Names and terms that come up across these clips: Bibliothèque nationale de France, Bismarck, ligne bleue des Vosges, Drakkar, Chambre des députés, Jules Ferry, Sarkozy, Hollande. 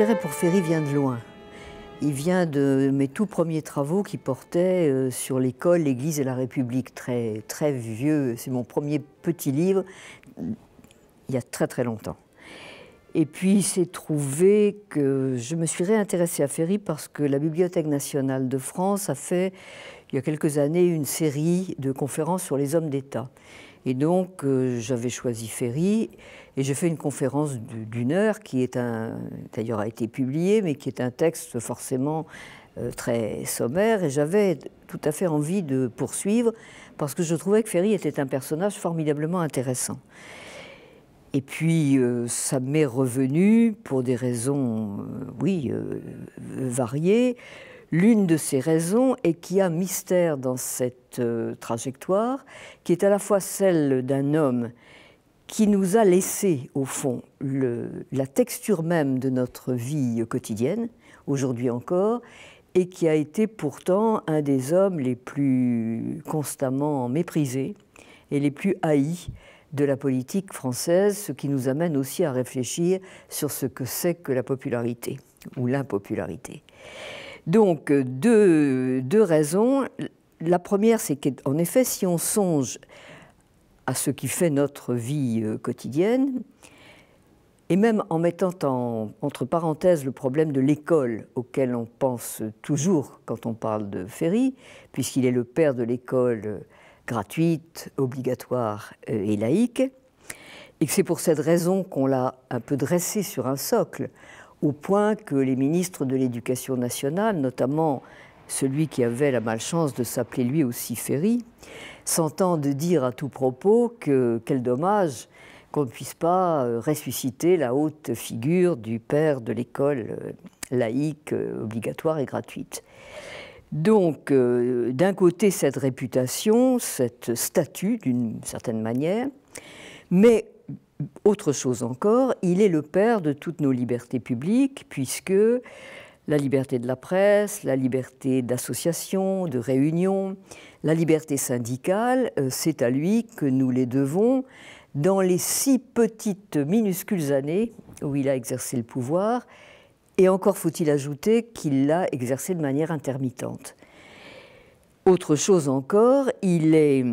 L'intérêt pour Ferry vient de loin. Il vient de mes tout premiers travaux qui portaient sur l'école, l'Église et la République, très, très vieux. C'est mon premier petit livre, il y a très très longtemps. Et puis il s'est trouvé que je me suis réintéressée à Ferry parce que la Bibliothèque nationale de France a fait, il y a quelques années, une série de conférences sur les hommes d'État. Et donc j'avais choisi Ferry et j'ai fait une conférence d'une heure qui est d'ailleurs a été publiée, mais qui est un texte forcément très sommaire. Et j'avais tout à fait envie de poursuivre parce que je trouvais que Ferry était un personnage formidablement intéressant. Et puis, ça m'est revenu pour des raisons, variées. L'une de ces raisons est qu'il y a mystère dans cette trajectoire, qui est à la fois celle d'un homme qui nous a laissé, au fond, la texture même de notre vie quotidienne, aujourd'hui encore, et qui a été pourtant un des hommes les plus constamment méprisés et les plus haïs de la politique française, ce qui nous amène aussi à réfléchir sur ce que c'est que la popularité ou l'impopularité. Donc, deux raisons. La première, c'est qu'en effet, si on songe à ce qui fait notre vie quotidienne, et même en mettant entre parenthèses le problème de l'école auquel on pense toujours quand on parle de Ferry, puisqu'il est le père de l'école gratuite, obligatoire et laïque, et que c'est pour cette raison qu'on l'a un peu dressé sur un socle, au point que les ministres de l'Éducation nationale, notamment celui qui avait la malchance de s'appeler lui aussi Ferry, s'entendent dire à tout propos que quel dommage qu'on ne puisse pas ressusciter la haute figure du père de l'école laïque, obligatoire et gratuite. Donc, d'un côté, cette réputation, cette statue, d'une certaine manière, mais autre chose encore, il est le père de toutes nos libertés publiques, puisque la liberté de la presse, la liberté d'association, de réunion, la liberté syndicale, c'est à lui que nous les devons dans les 6 petites minuscules années où il a exercé le pouvoir. Et encore faut-il ajouter qu'il l'a exercé de manière intermittente. Autre chose encore, il est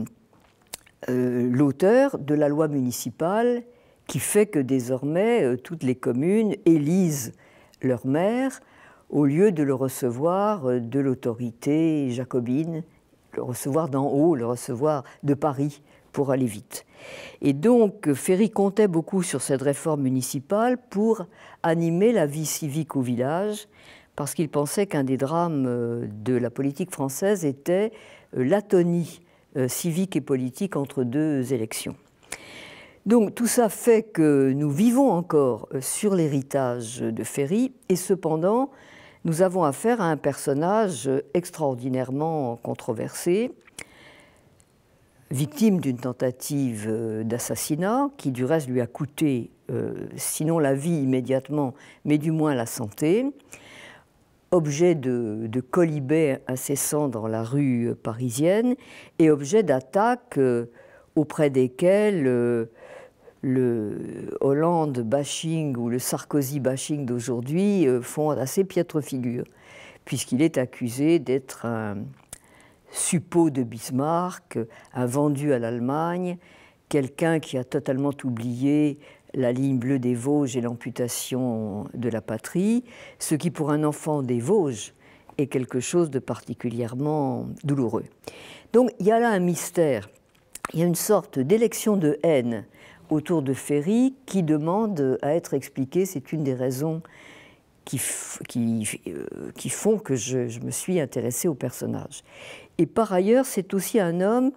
l'auteur de la loi municipale qui fait que désormais toutes les communes élisent leur maire au lieu de le recevoir de l'autorité jacobine, le recevoir d'en haut, le recevoir de Paris pour aller vite. Et donc, Ferry comptait beaucoup sur cette réforme municipale pour animer la vie civique au village, parce qu'il pensait qu'un des drames de la politique française était l'atonie civique et politique entre deux élections. Donc, tout ça fait que nous vivons encore sur l'héritage de Ferry, et cependant, nous avons affaire à un personnage extraordinairement controversé, victime d'une tentative d'assassinat qui, du reste, lui a coûté, sinon la vie immédiatement, mais du moins la santé, objet de colibets incessants dans la rue parisienne et objet d'attaques auprès desquelles le Hollande bashing ou le Sarkozy bashing d'aujourd'hui font assez piètre figure, puisqu'il est accusé d'être un suppôt de Bismarck, un vendu à l'Allemagne, quelqu'un qui a totalement oublié la ligne bleue des Vosges et l'amputation de la patrie, ce qui pour un enfant des Vosges est quelque chose de particulièrement douloureux. Donc il y a là un mystère, il y a une sorte d'élection de haine autour de Ferry qui demande à être expliquée, c'est une des raisons qui font que je me suis intéressée au personnage. Et par ailleurs, c'est aussi un homme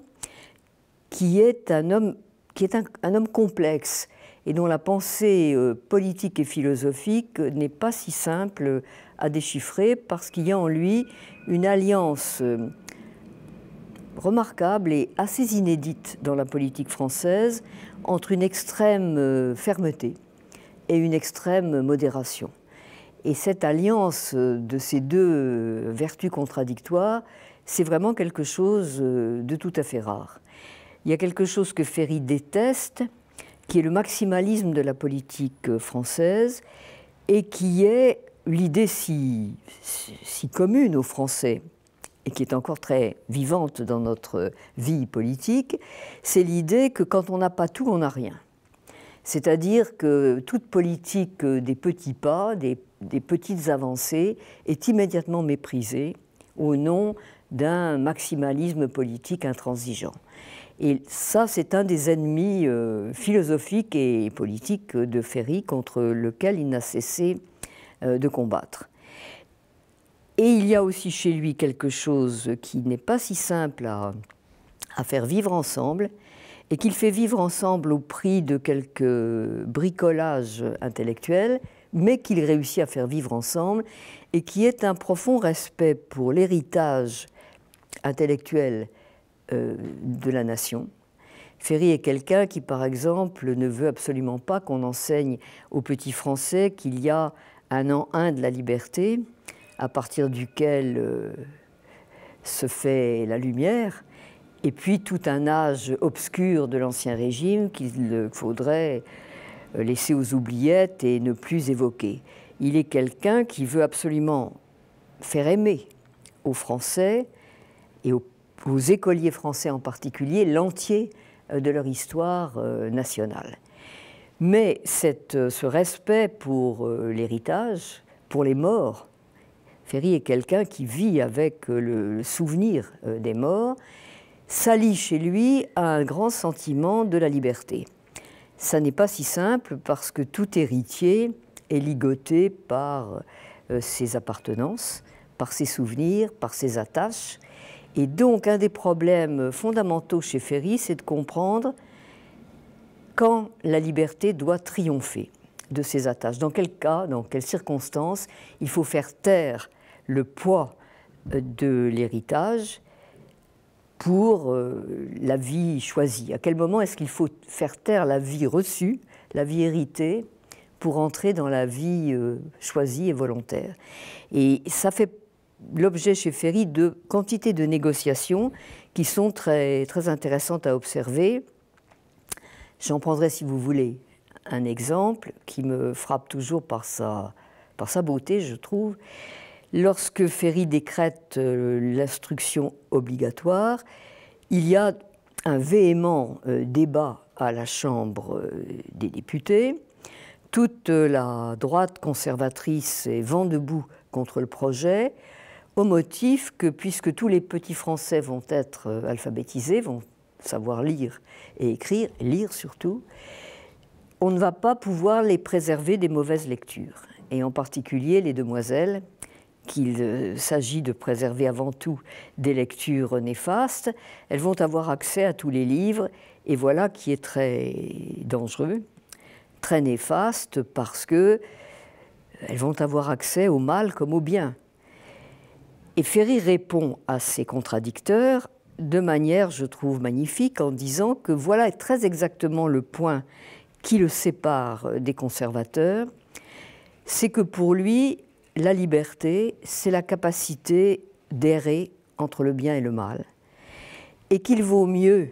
qui est un homme complexe et dont la pensée politique et philosophique n'est pas si simple à déchiffrer parce qu'il y a en lui une alliance remarquable et assez inédite dans la politique française entre une extrême fermeté et une extrême modération. Et cette alliance de ces deux vertus contradictoires, c'est vraiment quelque chose de tout à fait rare. Il y a quelque chose que Ferry déteste, qui est le maximalisme de la politique française, et qui est l'idée si commune aux Français, et qui est encore très vivante dans notre vie politique, c'est l'idée que quand on n'a pas tout, on n'a rien. C'est-à-dire que toute politique des petits pas, des petites avancées, est immédiatement méprisée au nom d'un maximalisme politique intransigeant. Et ça, c'est un des ennemis philosophiques et politiques de Ferry, contre lequel il n'a cessé de combattre. Et il y a aussi chez lui quelque chose qui n'est pas si simple à faire vivre ensemble, et qu'il fait vivre ensemble au prix de quelques bricolages intellectuels, mais qu'il réussit à faire vivre ensemble, et qui est un profond respect pour l'héritage intellectuel de la nation. Ferry est quelqu'un qui, par exemple, ne veut absolument pas qu'on enseigne aux petits Français qu'il y a un an 1 de la liberté, à partir duquel se fait la lumière, et puis tout un âge obscur de l'Ancien Régime qu'il faudrait laisser aux oubliettes et ne plus évoquer. Il est quelqu'un qui veut absolument faire aimer aux Français, et aux écoliers français en particulier, l'entier de leur histoire nationale. Mais ce respect pour l'héritage, pour les morts, Ferry est quelqu'un qui vit avec le souvenir des morts, s'allie chez lui à un grand sentiment de la liberté. Ça n'est pas si simple, parce que tout héritier est ligoté par ses appartenances, par ses souvenirs, par ses attaches. Et donc, un des problèmes fondamentaux chez Ferry, c'est de comprendre quand la liberté doit triompher de ses attaches. Dans quel cas, dans quelles circonstances, il faut faire taire le poids de l'héritage pour la vie choisie. À quel moment est-ce qu'il faut faire taire la vie reçue, la vie héritée, pour entrer dans la vie choisie et volontaire? Et ça fait l'objet chez Ferry de quantité de négociations qui sont très, très intéressantes à observer. J'en prendrai, si vous voulez, un exemple qui me frappe toujours par sa beauté, je trouve. Lorsque Ferry décrète l'instruction obligatoire, il y a un véhément débat à la Chambre des députés. Toute la droite conservatrice est vent debout contre le projet, au motif que, puisque tous les petits Français vont être alphabétisés, vont savoir lire et écrire, lire surtout, on ne va pas pouvoir les préserver des mauvaises lectures, et en particulier les demoiselles, qu'il s'agit de préserver avant tout des lectures néfastes. Elles vont avoir accès à tous les livres, et voilà qui est très dangereux, très néfaste, parce que elles vont avoir accès au mal comme au bien. Et Ferry répond à ses contradicteurs de manière, je trouve, magnifique, en disant que voilà très exactement le point qui le sépare des conservateurs, c'est que pour lui, la liberté, c'est la capacité d'errer entre le bien et le mal, et qu'il vaut mieux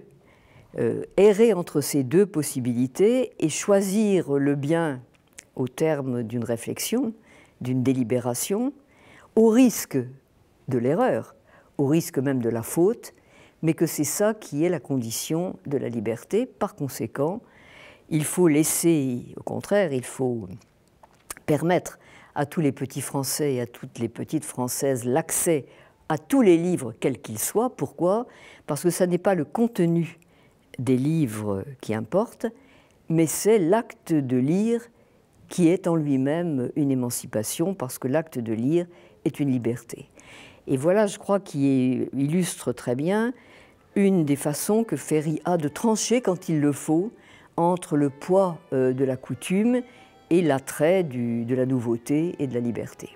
errer entre ces deux possibilités et choisir le bien au terme d'une réflexion, d'une délibération, au risque de l'erreur, au risque même de la faute, mais que c'est ça qui est la condition de la liberté. Par conséquent, il faut laisser, au contraire, il faut permettre à tous les petits Français et à toutes les petites Françaises l'accès à tous les livres, quels qu'ils soient. Pourquoi? Parce que ça n'est pas le contenu des livres qui importe, mais c'est l'acte de lire qui est en lui-même une émancipation, parce que l'acte de lire est une liberté. Et voilà, je crois, qui illustre très bien une des façons que Ferry a de trancher, quand il le faut, entre le poids de la coutume et l'attrait de la nouveauté et de la liberté.